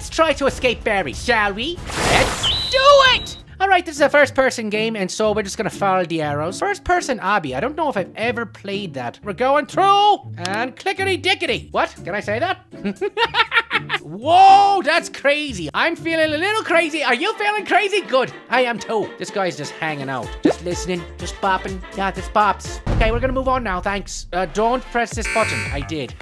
Let's try to escape Barry, shall we? Let's do it! Alright, this is a first-person game, and so we're just gonna follow the arrows. First-person obby. I don't know if I've ever played that. We're going through, and clickety-dickety. What? Did I say that? Whoa, that's crazy. I'm feeling a little crazy. Are you feeling crazy? Good. I am too. This guy's just hanging out. Just listening, just bopping. Yeah, this bops. Okay, we're gonna move on now, thanks. Don't press this button. I did.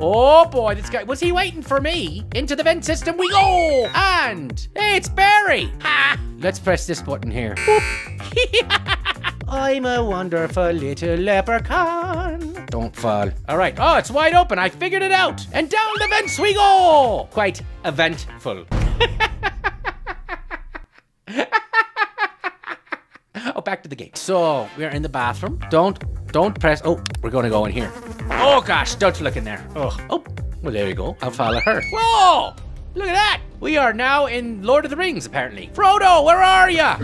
Oh boy, this guy, was he waiting for me? Into the vent system we go! And it's Barry! Ha! Let's press this button here. I'm a wonderful little leprechaun. Don't fall. All right, oh, it's wide open, I figured it out. And down the vents we go! Quite eventful. Oh, back to the game. So, we're in the bathroom. Don't press, oh, we're gonna go in here. Oh gosh, don't look in there. Oh, oh, well there you go, I'll follow her. Whoa, look at that. We are now in Lord of the Rings, apparently. Frodo, where are ya?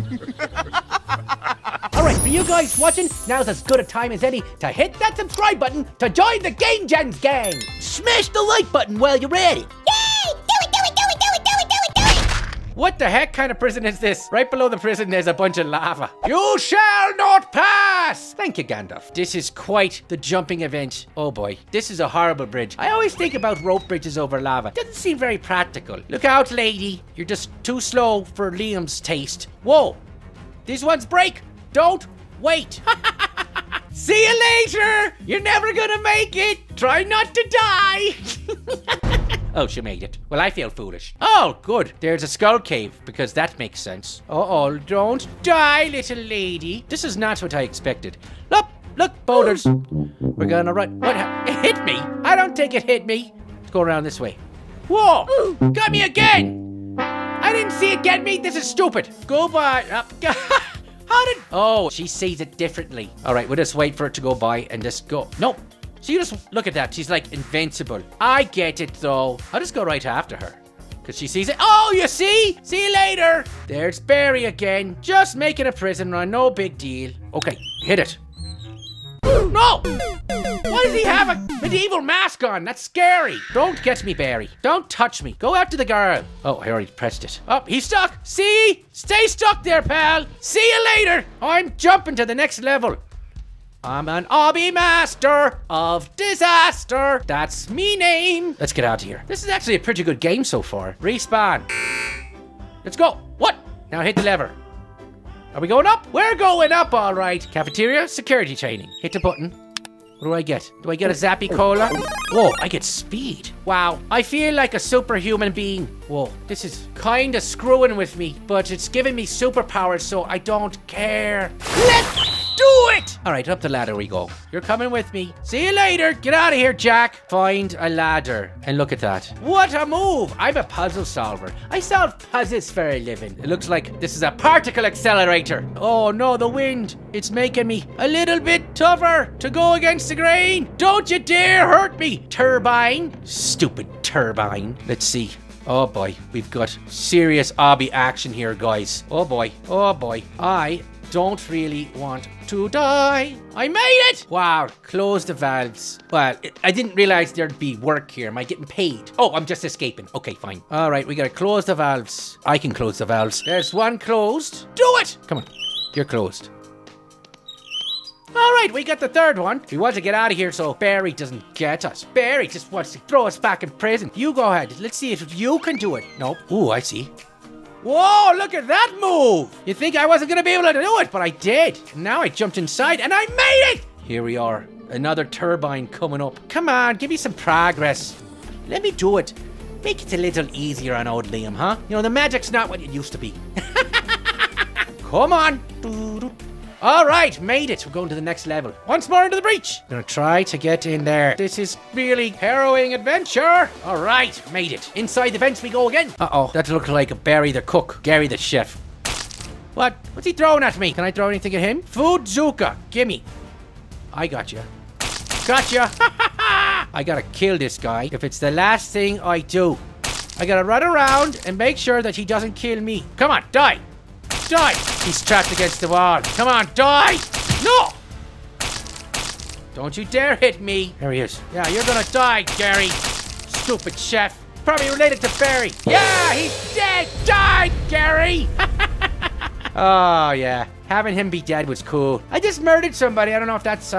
All right, for you guys watching, now's as good a time as any to hit that subscribe button to join the Game Gens gang. Smash the like button while you're at it. Yay, do it, do it, do it, do it, do it, do it, do it. What the heck kind of prison is this? Right below the prison, there's a bunch of lava. You shall not pass. Thank you, Gandalf. This is quite the jumping event. Oh boy, this is a horrible bridge. I always think about rope bridges over lava. Doesn't seem very practical. Look out, lady. You're just too slow for Liam's taste. Whoa, these ones break. Don't wait. See you later. You're never gonna make it. Try not to die. Oh, she made it. Well, I feel foolish. Oh, good. There's a skull cave, because that makes sense. Uh-oh, don't die, little lady. This is not what I expected. Look, look, boulders. We're gonna run. What? It hit me. I don't think it hit me. Let's go around this way. Whoa, got me again. I didn't see it get me. This is stupid. Go by. How did? Oh, she sees it differently. All right, we'll just wait for it to go by and just go. Nope. So you just look at that. She's like invincible. I get it though. I'll just go right after her because she sees it. Oh, you see? See you later. There's Barry again. Just making a prison run. No big deal. Okay, hit it. No! Why does he have a medieval mask on? That's scary. Don't get me, Barry. Don't touch me. Go after the girl. Oh, I already pressed it. Oh, he's stuck. See? Stay stuck there, pal. See you later. I'm jumping to the next level. I'm an obby master of disaster. That's me name. Let's get out of here. This is actually a pretty good game so far. Respawn. Let's go. What? Now hit the lever. Are we going up? We're going up, all right. Cafeteria, security training. Hit the button. What do I get? Do I get a zappy cola? Whoa, I get speed. Wow, I feel like a superhuman being. Whoa, this is kind of screwing with me, but it's giving me superpowers, so I don't care. Let's do it! All right, up the ladder we go. You're coming with me. See you later. Get out of here, Jack. Find a ladder. And look at that. What a move. I'm a puzzle solver. I solve puzzles for a living. It looks like this is a particle accelerator. Oh no, the wind. It's making me a little bit tougher to go against the grain. Don't you dare hurt me, turbine. Stupid turbine. Let's see. Oh boy, we've got serious obby action here, guys. Oh boy, oh boy. I don't really want to die. I made it! Wow, close the valves. Well, I didn't realize there'd be work here. Am I getting paid? Oh, I'm just escaping. Okay, fine. All right, we gotta close the valves. I can close the valves. There's one closed. Do it! Come on, you're closed. All right, we got the third one. We want to get out of here so Barry doesn't get us. Barry just wants to throw us back in prison. You go ahead. Let's see if you can do it. Nope. Ooh, I see. Whoa, look at that move! You think I wasn't gonna be able to do it, but I did. Now I jumped inside and I made it! Here we are, another turbine coming up. Come on, give me some progress. Let me do it. Make it a little easier on old Liam, huh? You know, the magic's not what it used to be. Come on. All right, made it. We're going to the next level. Once more into the breach. Gonna try to get in there. This is really harrowing adventure. All right, made it. Inside the vents we go again. Uh-oh, that looked like Barry the cook. Gary the chef. What? What's he throwing at me? Can I throw anything at him? Foodzooka, gimme. I got you. Gotcha. I gotta kill this guy if it's the last thing I do. I gotta run around and make sure that he doesn't kill me. Come on, die. Die! He's trapped against the wall. Come on, die! No! Don't you dare hit me. There he is. Yeah, you're gonna die, Gary. Stupid chef. Probably related to Barry. Yeah, he's dead! Died, Gary! Oh, yeah. Having him be dead was cool. I just murdered somebody. I don't know if that's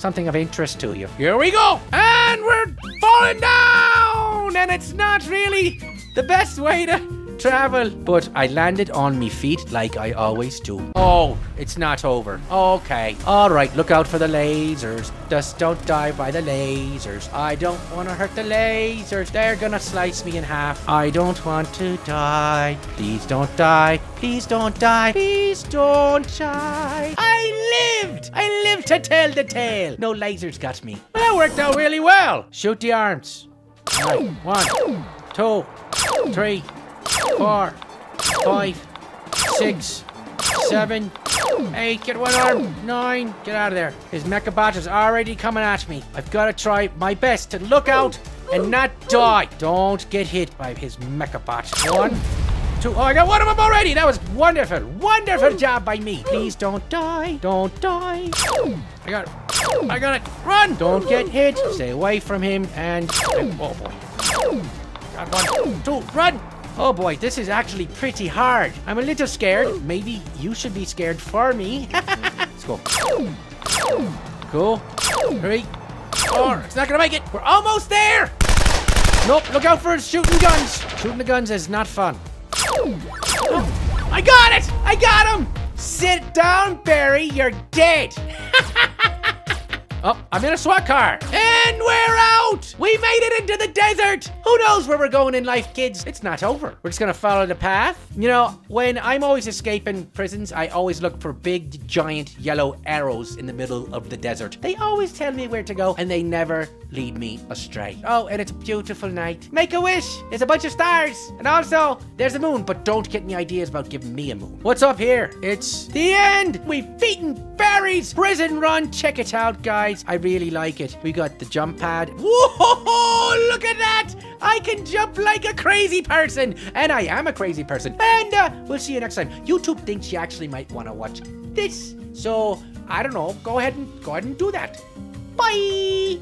something of interest to you. Here we go! And we're falling down! And it's not really the best way to travel. But I landed on me feet like I always do. Oh, it's not over. Okay. All right, look out for the lasers. Just don't die by the lasers. I don't want to hurt the lasers. They're gonna slice me in half. I don't want to die. Please don't die. Please don't die. Please don't die. I lived! I lived to tell the tale. No lasers got me. Well, that worked out really well. Shoot the arms. All right. 1, 2, 3, 4, 5, 6, 7, 8, get one arm, 9, get out of there. His mechabot is already coming at me. I've got to try my best to look out and not die. Don't get hit by his mechabot. 1, 2, oh, I got one of them already. That was wonderful, wonderful job by me. Please don't die, don't die. I got it, run. Don't get hit, stay away from him and, oh boy. 1, 2, run! Oh boy, this is actually pretty hard. I'm a little scared. Maybe you should be scared for me. Let's go. Go. 3, 4. It's not gonna make it. We're almost there. Nope. Look out for shooting guns. Shooting the guns is not fun. Oh, I got it. I got him. Sit down, Barry. You're dead. Oh, I'm in a SWAT car. And we're out! We made it into the desert! Who knows where we're going in life, kids? It's not over. We're just gonna follow the path. You know, when I'm always escaping prisons, I always look for big, giant, yellow arrows in the middle of the desert. They always tell me where to go, and they never lead me astray. Oh, and it's a beautiful night. Make a wish! There's a bunch of stars! And also, there's a moon, but don't get any ideas about giving me a moon. What's up here? It's the end! We've beaten Barry's Prison Run! Check it out, guys. I really like it. We got the jump pad. Whoa, look at that! I can jump like a crazy person! And I am a crazy person. And we'll see you next time. YouTube thinks you actually might want to watch this. So, I don't know. Go ahead and do that. Bye!